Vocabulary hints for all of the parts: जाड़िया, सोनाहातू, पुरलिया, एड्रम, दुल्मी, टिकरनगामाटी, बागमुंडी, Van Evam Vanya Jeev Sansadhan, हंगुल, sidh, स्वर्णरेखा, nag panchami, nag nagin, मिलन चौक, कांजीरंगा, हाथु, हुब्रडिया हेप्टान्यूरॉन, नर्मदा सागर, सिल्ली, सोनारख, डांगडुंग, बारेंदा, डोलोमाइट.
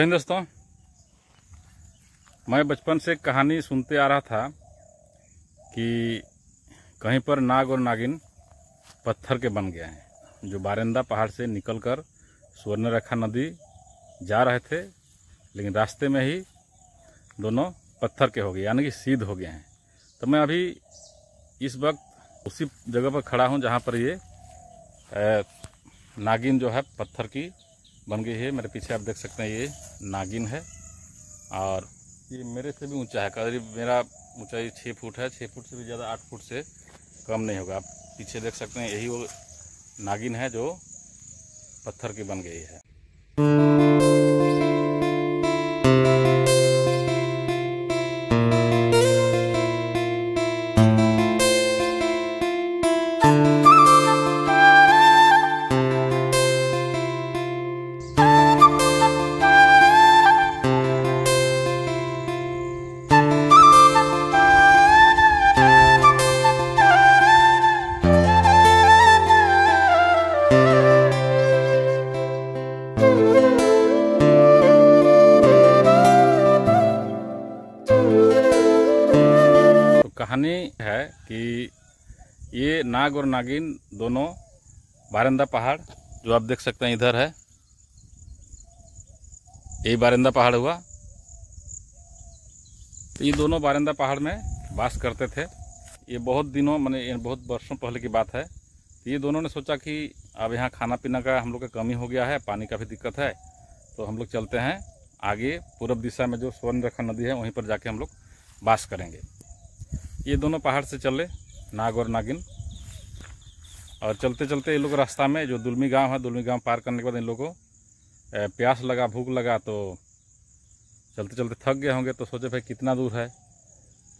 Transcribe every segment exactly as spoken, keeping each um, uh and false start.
जय हिंद दोस्तों, मैं बचपन से कहानी सुनते आ रहा था कि कहीं पर नाग और नागिन पत्थर के बन गए हैं, जो बारेंदा पहाड़ से निकलकर स्वर्णरेखा नदी जा रहे थे, लेकिन रास्ते में ही दोनों पत्थर के हो गए, यानी कि सीध हो गए हैं। तो मैं अभी इस वक्त उसी जगह पर खड़ा हूं जहां पर ये नागिन जो है पत्थर की बन गई है। मेरे पीछे आप देख सकते हैं ये नागिन है और ये मेरे से भी ऊंचा है, करीब मेरा ऊंचाई छः फुट है, छः फुट से भी ज़्यादा, आठ फुट से कम नहीं होगा। आप पीछे देख सकते हैं यही वो नागिन है जो पत्थर की बन गई है। कहानी है कि ये नाग और नागिन दोनों बारेंदा पहाड़, जो आप देख सकते हैं इधर है, यही बारेंदा पहाड़ हुआ। तो ये दोनों बारेंदा पहाड़ में वास करते थे। ये बहुत दिनों माने बहुत वर्षों पहले की बात है। तो ये दोनों ने सोचा कि अब यहाँ खाना पीना का हम लोग का कमी हो गया है, पानी का भी दिक्कत है, तो हम लोग चलते हैं आगे पूर्व दिशा में जो स्वर्णरेखा नदी है वहीं पर जाके हम लोग वास करेंगे। ये दोनों पहाड़ से चले नाग और नागिन, और चलते चलते ये लोग रास्ता में जो दुल्मी गांव है, दुल्मी गांव पार करने के बाद इन लोगों को प्यास लगा, भूख लगा, तो चलते चलते थक गए होंगे, तो सोचे भाई कितना दूर है।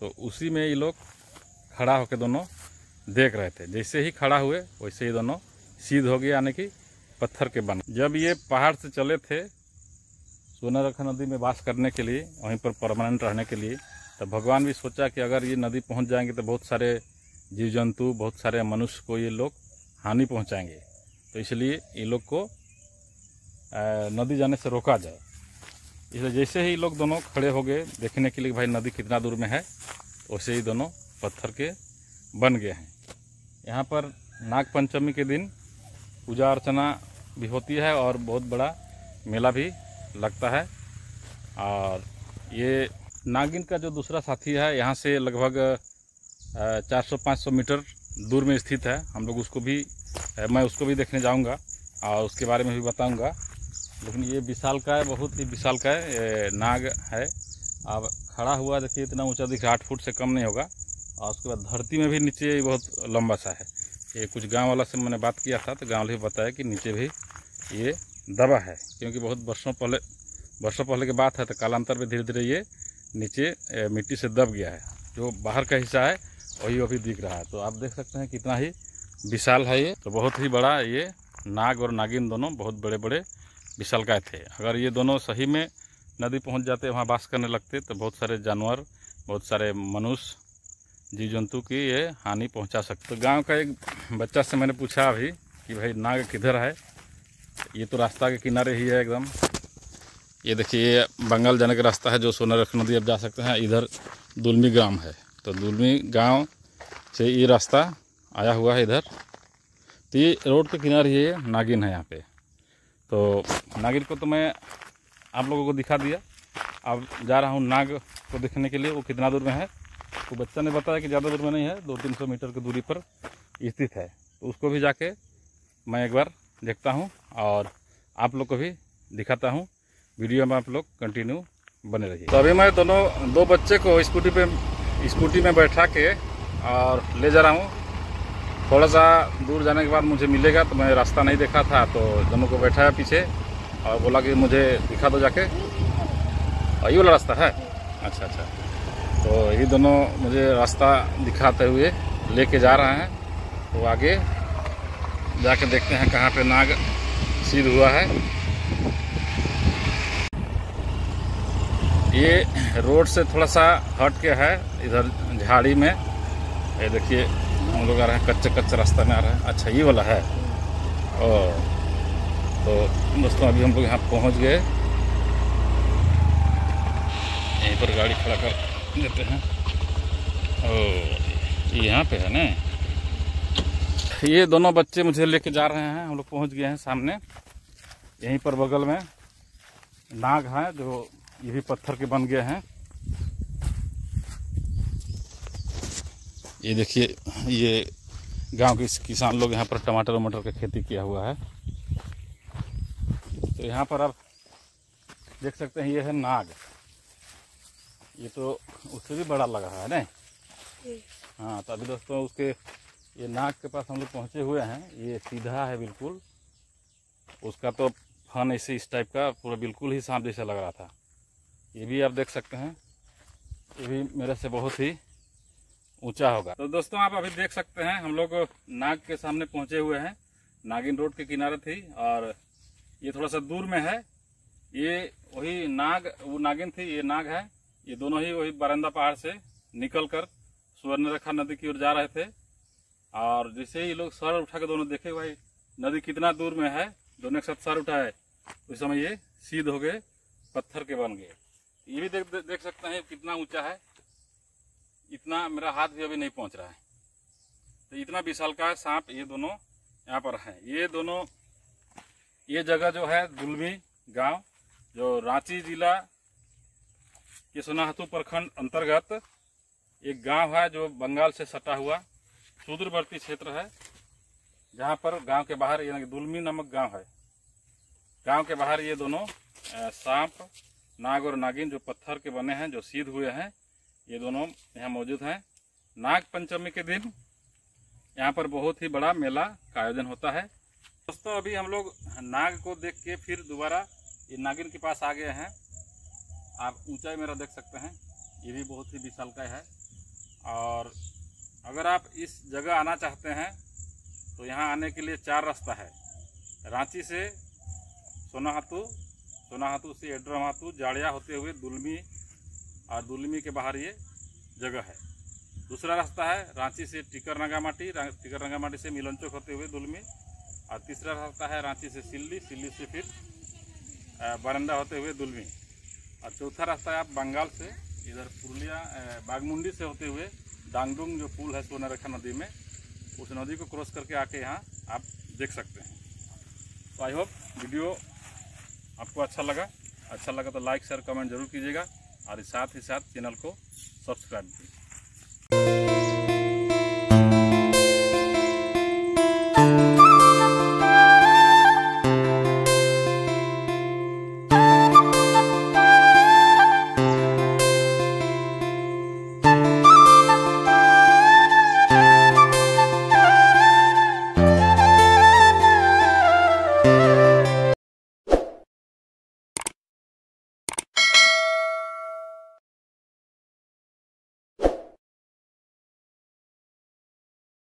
तो उसी में ये लोग खड़ा होकर दोनों देख रहे थे। जैसे ही खड़ा हुए वैसे ही दोनों सीध हो गए, यानी कि पत्थर के बन। जब ये पहाड़ से चले थे सोनातू नदी में वास करने के लिए, वहीं पर परमानेंट रहने के लिए, तो भगवान भी सोचा कि अगर ये नदी पहुंच जाएंगे तो बहुत सारे जीव जंतु, बहुत सारे मनुष्य को ये लोग हानि पहुंचाएंगे, तो इसलिए ये लोग को नदी जाने से रोका जाए। इसलिए जैसे ही लोग दोनों खड़े हो गए देखने के लिए भाई नदी कितना दूर में है, वैसे ही दोनों पत्थर के बन गए हैं। यहाँ पर नाग पंचमी के दिन पूजा अर्चना भी होती है और बहुत बड़ा मेला भी लगता है। और ये नागिन का जो दूसरा साथी है यहाँ से लगभग चार सौ पाँच सौ मीटर दूर में स्थित है। हम लोग उसको भी मैं उसको भी देखने जाऊँगा और उसके बारे में भी बताऊँगा। लेकिन ये विशालकाय, बहुत ही विशालकाय नाग है। अब खड़ा हुआ देखिए इतना ऊंचा दिख रहा, आठ फुट से कम नहीं होगा, और उसके बाद धरती में भी नीचे ये बहुत लंबा सा है। ये कुछ गाँव वाला से मैंने बात किया था तो गाँव वाले बताया कि नीचे भी ये दबा है, क्योंकि बहुत वर्षों पहले वर्षों पहले की बात है, तो कालांतर में धीरे धीरे ये नीचे मिट्टी से दब गया है। जो बाहर का हिस्सा है वही अभी दिख रहा है। तो आप देख सकते हैं कितना ही विशाल है ये। तो बहुत ही बड़ा ये नाग और नागिन दोनों बहुत बड़े बड़े विशालकाय थे। अगर ये दोनों सही में नदी पहुंच जाते, वहाँ वास करने लगते, तो बहुत सारे जानवर, बहुत सारे मनुष्य, जीव जंतु की ये हानि पहुँचा सकते। तो गाँव का एक बच्चा से मैंने पूछा अभी कि भाई नाग किधर है, ये तो रास्ता के किनारे ही है एकदम। ये देखिए बंगाल जाने का रास्ता है जो सोनारख नदी आप जा सकते हैं। इधर दुल्मी ग्राम है, तो दुल्मी गांव से ये रास्ता आया हुआ है इधर। तो ये रोड के किनारे ये नागिन है यहाँ पे। तो नागिन को तो मैं आप लोगों को दिखा दिया। अब जा रहा हूँ नाग को देखने के लिए, वो कितना दूर में है। वो बच्चा ने बताया कि ज़्यादा दूर में नहीं है, दो तीन सौ मीटर की दूरी पर स्थित है। तो उसको भी जाके मैं एक बार देखता हूँ और आप लोग को भी दिखाता हूँ। वीडियो में आप लोग कंटिन्यू बने रहिए। तो अभी मैं दोनों दो बच्चे को स्कूटी पे स्कूटी में बैठा के और ले जा रहा हूँ। थोड़ा सा दूर जाने के बाद मुझे मिलेगा, तो मैं रास्ता नहीं देखा था, तो दोनों को बैठाया पीछे और बोला कि मुझे दिखा दो जाके, और ये वाला रास्ता है। अच्छा अच्छा, तो ये दोनों मुझे रास्ता दिखाते हुए ले के जा रहे हैं। तो आगे जाके देखते हैं कहाँ पर नाग सीध हुआ है। ये रोड से थोड़ा सा हट के है, इधर झाड़ी में। ये देखिए हम लोग आ रहे हैं, कच्चे कच्चे रास्ता में आ रहे हैं। अच्छा ये वाला है। ओ तो दोस्तों अभी हम लोग यहाँ पहुँच गए यहीं पर गाड़ी खड़ा कर देते हैं। ओ यहाँ पे है ना, ये दोनों बच्चे मुझे लेके जा रहे हैं। हम लोग पहुँच गए हैं सामने, यहीं पर बगल में नाग है जो ये भी पत्थर के बन गए हैं। ये देखिए, ये गांव के किसान लोग यहाँ पर टमाटर वमाटर का खेती किया हुआ है। तो यहाँ पर आप देख सकते हैं ये है नाग, ये तो उससे भी बड़ा लग रहा है ना। हाँ, तो अभी दोस्तों उसके ये नाग के पास हम लोग पहुँचे हुए हैं। ये सीधा है बिल्कुल, उसका तो फन ऐसे इस टाइप का पूरा बिल्कुल ही सांप जैसा लग रहा था। ये भी आप देख सकते हैं, ये भी मेरे से बहुत ही ऊंचा होगा। तो दोस्तों आप अभी देख सकते हैं हम लोग नाग के सामने पहुंचे हुए हैं। नागिन रोड के किनारे थी और ये थोड़ा सा दूर में है। ये वही नाग, वो नागिन थी, ये नाग है। ये दोनों ही वही बारेंदा पहाड़ से निकलकर स्वर्णरेखा नदी की ओर जा रहे थे और जैसे ही लोग सर उठा के दोनों देखे, भाई नदी कितना दूर में है, दोनों एक साथ सर उठाए, उस समय ये सीध हो गए, पत्थर के बन गए। ये भी देख देख सकते हैं कितना ऊंचा है, इतना मेरा हाथ भी अभी नहीं पहुंच रहा है। तो इतना विशाल का सांप ये दोनों यहाँ पर हैं। ये दोनों ये जगह जो है दुल्मी गांव, जो रांची जिला के सोनाहातू प्रखंड अंतर्गत एक गांव है जो बंगाल से सटा हुआ सुदूरवर्ती क्षेत्र है, जहाँ पर गांव के बाहर यानी दुल्मी नामक गांव है। गांव के बाहर ये दोनों सांप, नाग और नागिन जो पत्थर के बने हैं, जो सीध हुए हैं, ये दोनों यहाँ मौजूद हैं। नाग पंचमी के दिन यहाँ पर बहुत ही बड़ा मेला का आयोजन होता है। दोस्तों अभी हम लोग नाग को देख के फिर दोबारा ये नागिन के पास आ गए हैं। आप ऊंचाई मेरा देख सकते हैं, ये भी बहुत ही विशालकाय है। और अगर आप इस जगह आना चाहते हैं तो यहाँ आने के लिए चार रास्ता है। रांची से सोनाहातू, सोनाहातू से एड्रम हाथु, जाड़िया होते हुए दुल्मी, और दुल्मी के बाहर ये जगह है। दूसरा रास्ता है रांची से टिकरनगामाटी, टिकरनगामाटी से मिलन चौक होते हुए दुल्मी, और तीसरा रास्ता है रांची से सिल्ली, सिल्ली से फिर बारेंदा होते हुए दुल्मी, और चौथा रास्ता है आप बंगाल से इधर पुरलिया बागमुंडी से होते हुए डांगडुंग जो पुल है स्वर्णरेखा नदी में, उस नदी को क्रॉस करके आके यहाँ आप देख सकते हैं। तो आई होप वीडियो आपको अच्छा लगा। अच्छा लगा तो लाइक शेयर कमेंट जरूर कीजिएगा और साथ ही साथ चैनल को सब्सक्राइब कीजिए।